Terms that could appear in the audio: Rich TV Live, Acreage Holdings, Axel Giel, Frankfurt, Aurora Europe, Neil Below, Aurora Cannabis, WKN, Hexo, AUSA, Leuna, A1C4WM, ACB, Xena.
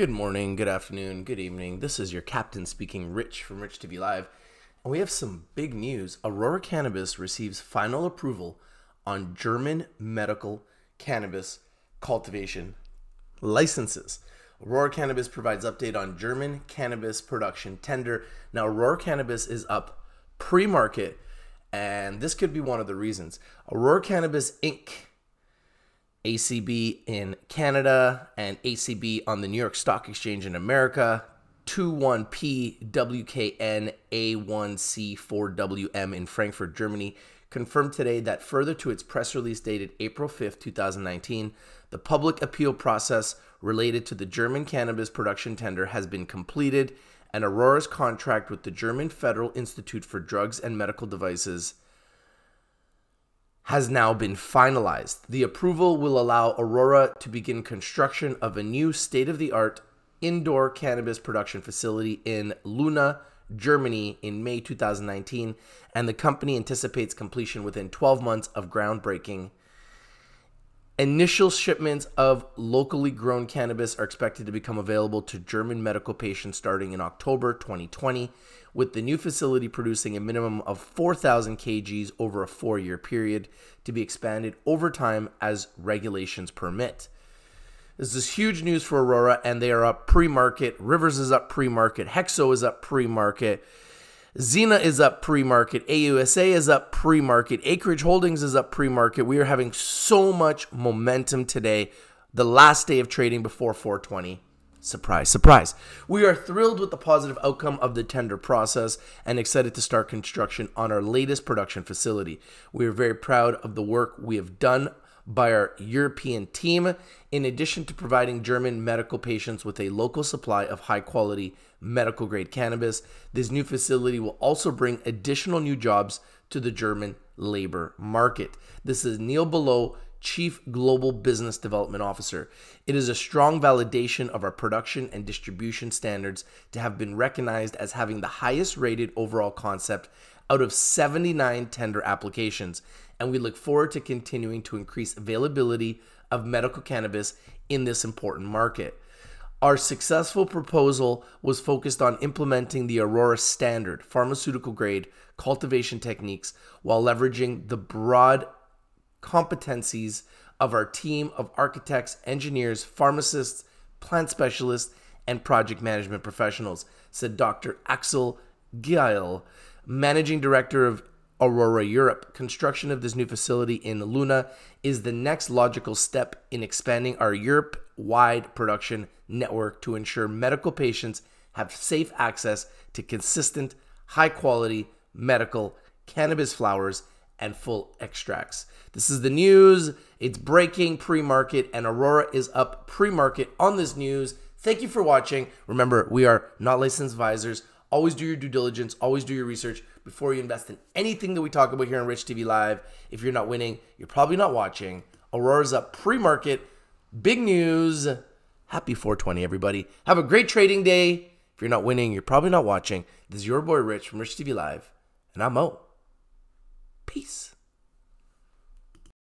Good morning, good afternoon, good evening. This is your captain speaking, Rich from Rich TV Live. And we have some big news. Aurora Cannabis receives final approval on German medical cannabis cultivation licenses. Aurora Cannabis provides update on German cannabis production tender. Now, Aurora Cannabis is up pre-market, and this could be one of the reasons. Aurora Cannabis Inc., ACB in Canada and ACB on the New York Stock Exchange in America, 21P WKN A1C4WM in Frankfurt, Germany, confirmed today that further to its press release dated April 5th, 2019, the public appeal process related to the German cannabis production tender has been completed and Aurora's contract with the German Federal Institute for Drugs and Medical Devices has now been finalized. The approval will allow Aurora to begin construction of a new state-of-the-art indoor cannabis production facility in Leuna, Germany in May 2019, and the company anticipates completion within 12 months of groundbreaking. Initial shipments of locally grown cannabis are expected to become available to German medical patients starting in October 2020, with the new facility producing a minimum of 4,000 kgs over a 4-year period to be expanded over time as regulations permit. This is huge news for Aurora, and they are up pre-market. Rivers is up pre-market. Hexo is up pre-market. Xena is up pre-market, AUSA is up pre-market, Acreage Holdings is up pre-market. We are having so much momentum today, the last day of trading before 420. Surprise, surprise. We are thrilled with the positive outcome of the tender process and excited to start construction on our latest production facility. We are very proud of the work we have done by our European team, in addition to providing German medical patients with a local supply of high-quality medical-grade cannabis. This new facility will also bring additional new jobs to the German labor market. This is Neil Below, Chief Global Business Development Officer. It is a strong validation of our production and distribution standards to have been recognized as having the highest-rated overall concept out of 79 tender applications, and we look forward to continuing to increase availability of medical cannabis in this important market. Our successful proposal was focused on implementing the Aurora standard pharmaceutical-grade cultivation techniques while leveraging the broad competencies of our team of architects, engineers, pharmacists, plant specialists, and project management professionals, said Dr. Axel Giel, Managing Director of Aurora Europe. Construction of this new facility in Leuna is the next logical step in expanding our Europe-wide production network to ensure medical patients have safe access to consistent, high-quality medical cannabis flowers and full extracts. This is the news. It's breaking pre-market, and Aurora is up pre-market on this news. Thank you for watching. Remember, we are not licensed advisors. Always do your due diligence. Always do your research before you invest in anything that we talk about here on Rich TV Live. If you're not winning, you're probably not watching. Aurora's up pre-market. Big news. Happy 420, everybody. Have a great trading day. If you're not winning, you're probably not watching. This is your boy Rich from Rich TV Live, and I'm out. Peace.